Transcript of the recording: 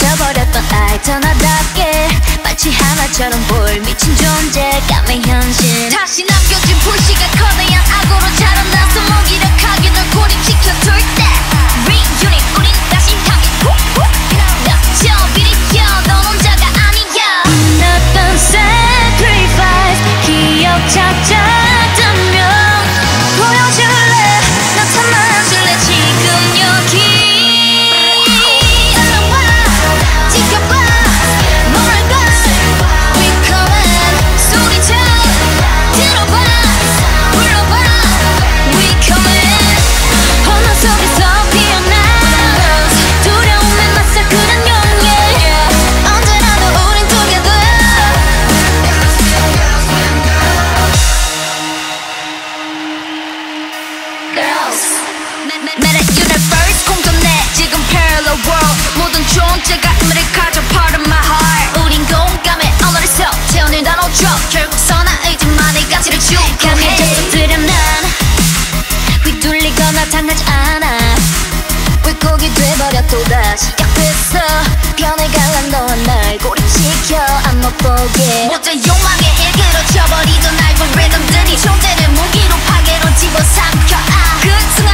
잊어버렸던 아이처럼 나답게 마치 하나처럼 볼 미친 존재 까매 현실 다시 남겨진 불씨가 커다란 악어로 자라나서 무기력하게 널 고립시켜둘 때 Reunit 우린 다시 함께 닥쳐 비리켜 넌 혼자가 아니야 빛났던 sacrifice 기억 찾아다면 보여줄래 나타나줄래 지금 여기 나타나지 않아 물고기 돼버려 또다시 약했어 변해가란 너와 날 고립시켜 안 못 보게 모든 욕망에 일그러져버리던 알고리즘들이 존재를 무기로 파괴로 집어삼켜 아 그 순간